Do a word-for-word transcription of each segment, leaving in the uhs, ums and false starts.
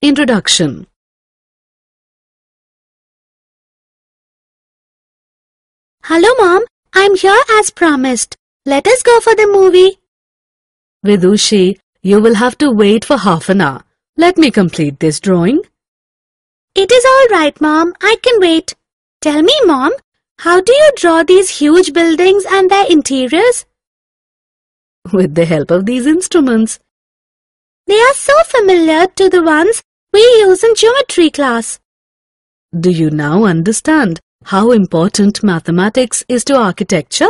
Introduction. Hello Mom, I'm here as promised. Let us go for the movie. Vidushi, you will have to wait for half an hour. Let me complete this drawing. It is all right, Mom. I can wait. Tell me, Mom, how do you draw these huge buildings and their interiors? With the help of these instruments. They are so familiar to the ones we use in geometry class. Do you now understand how important mathematics is to architecture?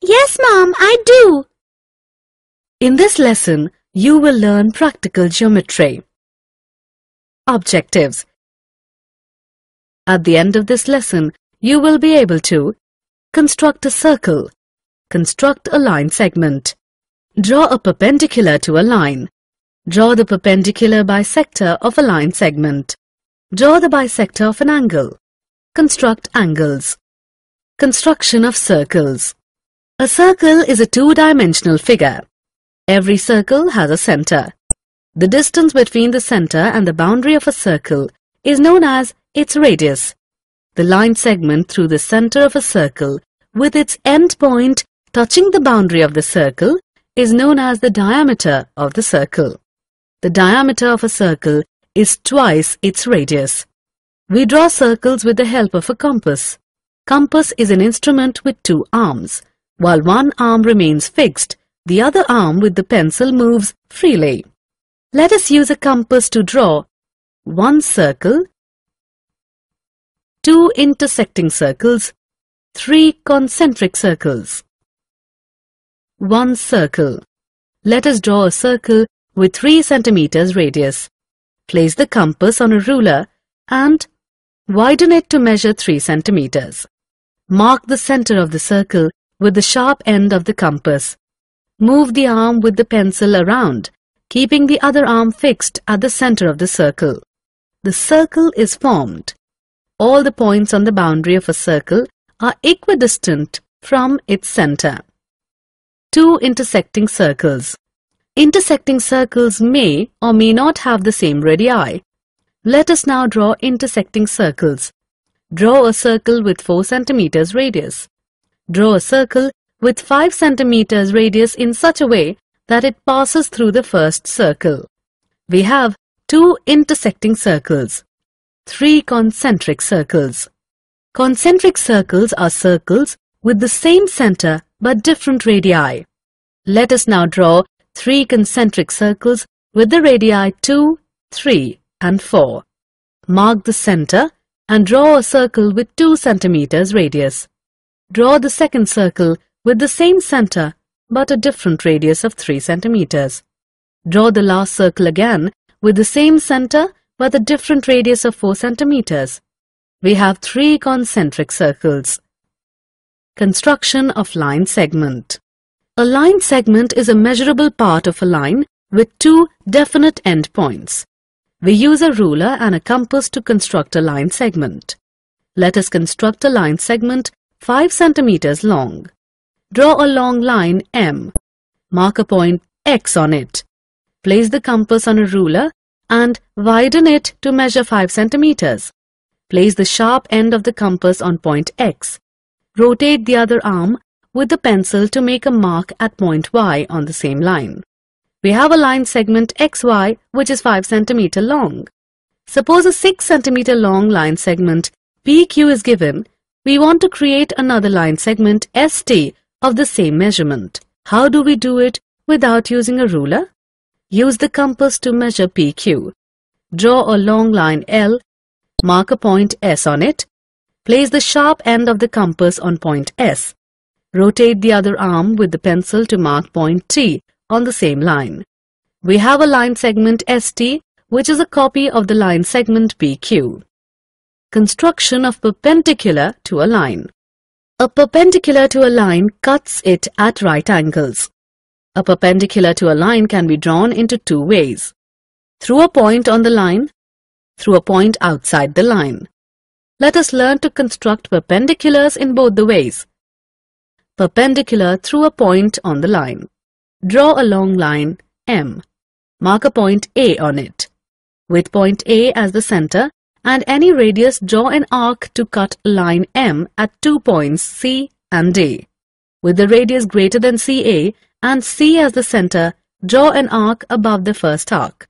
Yes, Mom, I do. In this lesson, you will learn practical geometry. Objectives. At the end of this lesson, you will be able to construct a circle, construct a line segment, draw a perpendicular to a line, draw the perpendicular bisector of a line segment, draw the bisector of an angle, construct angles. Construction of circles. A circle is a two-dimensional figure. Every circle has a center. The distance between the center and the boundary of a circle is known as its radius. The line segment through the center of a circle with its end point touching the boundary of the circle is known as the diameter of the circle. The diameter of a circle is twice its radius. We draw circles with the help of a compass. Compass is an instrument with two arms. While one arm remains fixed, the other arm with the pencil moves freely. Let us use a compass to draw one circle, two intersecting circles, three concentric circles. One circle. Let us draw a circle with three centimeters radius. Place the compass on a ruler and widen it to measure three centimeters. Mark the center of the circle with the sharp end of the compass. Move the arm with the pencil around, keeping the other arm fixed at the center of the circle. The circle is formed. All the points on the boundary of a circle are equidistant from its center. Two intersecting circles. Intersecting circles may or may not have the same radii. Let us now draw intersecting circles. Draw a circle with four centimeters radius. Draw a circle with five centimeters radius in such a way that it passes through the first circle. We have two intersecting circles, three concentric circles. Concentric circles are circles with the same center but different radii. Let us now draw three concentric circles with the radii two, three and four. Mark the center and draw a circle with two centimeters radius. Draw the second circle with the same center but a different radius of three centimeters. Draw the last circle again with the same center but a different radius of four centimeters. We have three concentric circles. Construction of line segment. A line segment is a measurable part of a line with two definite endpoints. We use a ruler and a compass to construct a line segment. Let us construct a line segment five centimeters long. Draw a long line M. Mark a point X on it. Place the compass on a ruler and widen it to measure five centimeters. Place the sharp end of the compass on point X. Rotate the other arm with the pencil to make a mark at point Y on the same line. We have a line segment X Y which is five centimeters long. Suppose a six centimeters long line segment P Q is given. We want to create another line segment S T of the same measurement. How do we do it without using a ruler? Use the compass to measure P Q. Draw a long line L. Mark a point S on it. Place the sharp end of the compass on point S. Rotate the other arm with the pencil to mark point T on the same line. We have a line segment S T, which is a copy of the line segment P Q. Construction of perpendicular to a line. A perpendicular to a line cuts it at right angles. A perpendicular to a line can be drawn into two ways. Through a point on the line, through a point outside the line. Let us learn to construct perpendiculars in both the ways. Perpendicular through a point on the line. Draw a long line M. Mark a point A on it. with point A as the center and any radius, draw an arc to cut line M at two points C and D. With the radius greater than C A and C as the center, draw an arc above the first arc.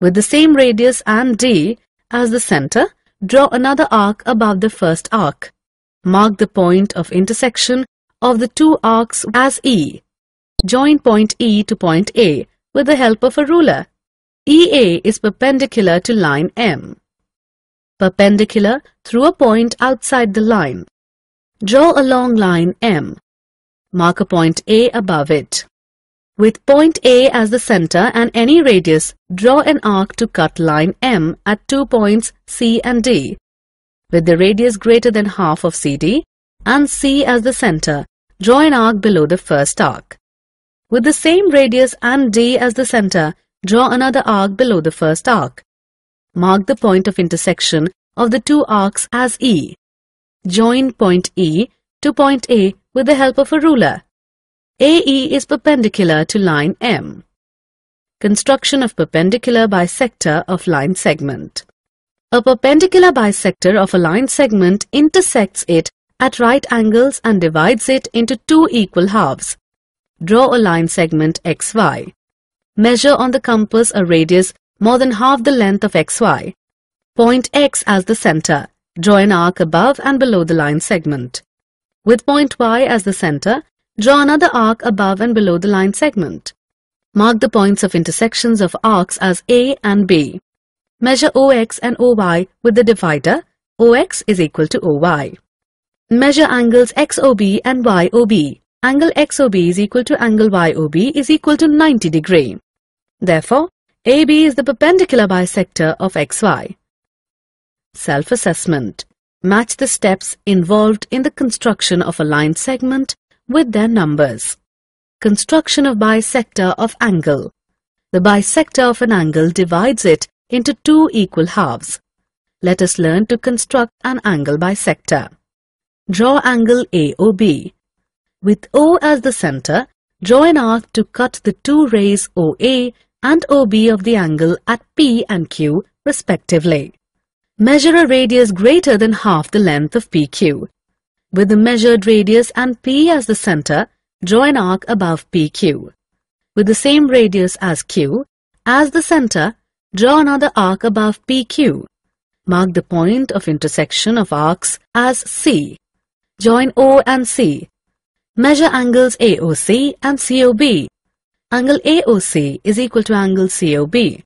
With the same radius and D as the center, draw another arc above the first arc. Mark the point of intersection of the two arcs as E. Join point E to point A with the help of a ruler. E A is perpendicular to line M. Perpendicular through a point outside the line. Draw a long line M. Mark a point A above it. With point A as the center and any radius, draw an arc to cut line M at two points C and D. With the radius greater than half of C D and C as the center, draw an arc below the first arc. With the same radius and D as the center, draw another arc below the first arc. Mark the point of intersection of the two arcs as E. Join point E to point A with the help of a ruler. A E is perpendicular to line M. Construction of perpendicular bisector of line segment. A perpendicular bisector of a line segment intersects it at right angles and divides it into two equal halves. Draw a line segment X Y. Measure on the compass a radius more than half the length of X Y. Point X as the center. Draw an arc above and below the line segment. With point Y as the center, draw another arc above and below the line segment. Mark the points of intersections of arcs as A and B. Measure O X and O Y with the divider. O X is equal to O Y. Measure angles X O B and Y O B. Angle X O B is equal to angle Y O B is equal to ninety degrees. Therefore, A B is the perpendicular bisector of X Y. Self-assessment. Match the steps involved in the construction of a line segment with their numbers. Construction of bisector of angle. The bisector of an angle divides it into two equal halves. Let us learn to construct an angle bisector. Draw angle A O B. With O as the center, draw an arc to cut the two rays O A and O B of the angle at P and Q respectively. Measure a radius greater than half the length of P Q. With the measured radius and P as the center, draw an arc above P Q. With the same radius as Q as the center, draw another arc above P Q. Mark the point of intersection of arcs as C. Join O and C. Measure angles A O C and C O B. Angle A O C is equal to angle C O B.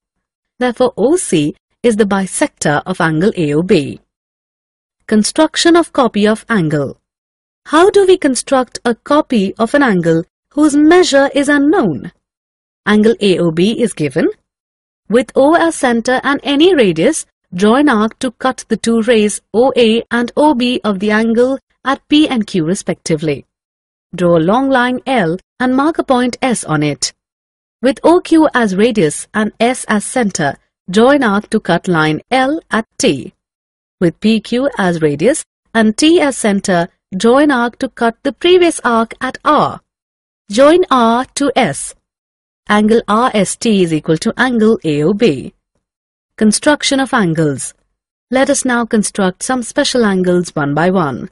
Therefore, O C is the bisector of angle A O B. Construction of copy of angle. How do we construct a copy of an angle whose measure is unknown? Angle A O B is given. With O as center and any radius, draw an arc to cut the two rays O A and O B of the angle at P and Q respectively. Draw a long line L and mark a point S on it. With O Q as radius and S as center, draw an arc to cut line L at T. With P Q as radius and T as center, draw an arc to cut the previous arc at R. Join R to S. Angle R S T is equal to angle A O B. Construction of angles. Let us now construct some special angles one by one.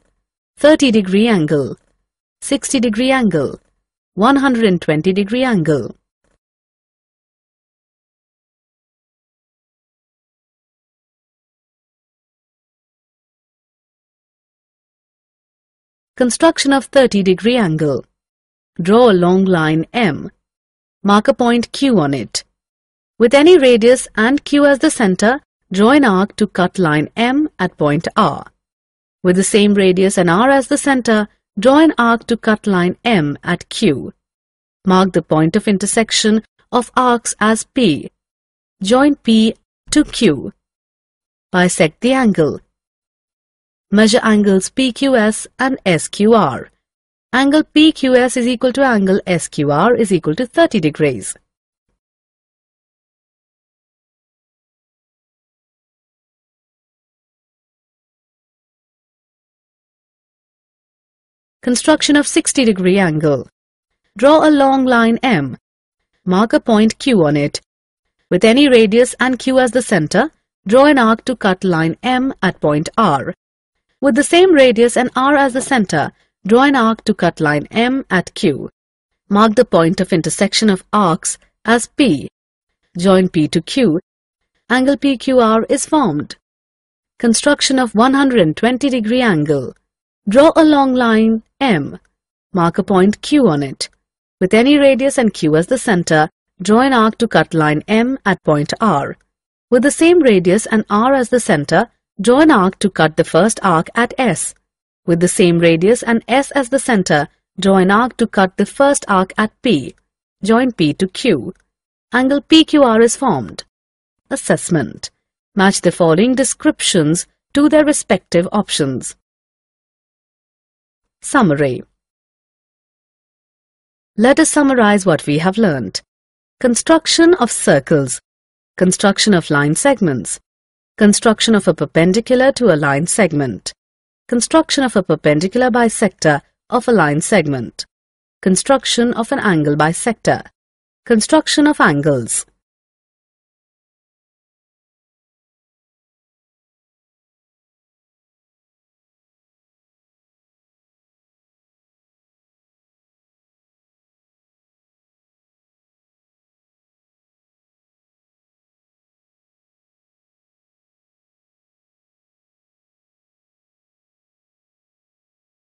thirty degree angle, sixty degree angle, one hundred twenty degree angle. Construction of thirty degree angle. Draw a long line M. Mark a point Q on it. With any radius and Q as the center, draw an arc to cut line M at point R. With the same radius and R as the center, draw an arc to cut line M at Q. Mark the point of intersection of arcs as P. Join P to Q. Bisect the angle. Measure angles P Q S and S Q R. Angle P Q S is equal to angle S Q R is equal to thirty degrees. Construction of sixty degree angle. Draw a long line M. Mark a point Q on it. With any radius and Q as the center, draw an arc to cut line M at point R. With the same radius and R as the center, draw an arc to cut line M at Q. Mark the point of intersection of arcs as P. Join P to Q. Angle P Q R is formed. Construction of one hundred twenty degree angle. Draw a long line M. Mark a point Q on it. With any radius and Q as the center, draw an arc to cut line M at point R. With the same radius and R as the center, draw an arc to cut the first arc at S. With the same radius and S as the center, draw an arc to cut the first arc at P. Join P to Q. Angle P Q R is formed. Assessment. Match the following descriptions to their respective options. Summary. Let us summarize what we have learned. Construction of circles. Construction of line segments. Construction of a perpendicular to a line segment. Construction of a perpendicular bisector of a line segment. Construction of an angle bisector. Construction of angles.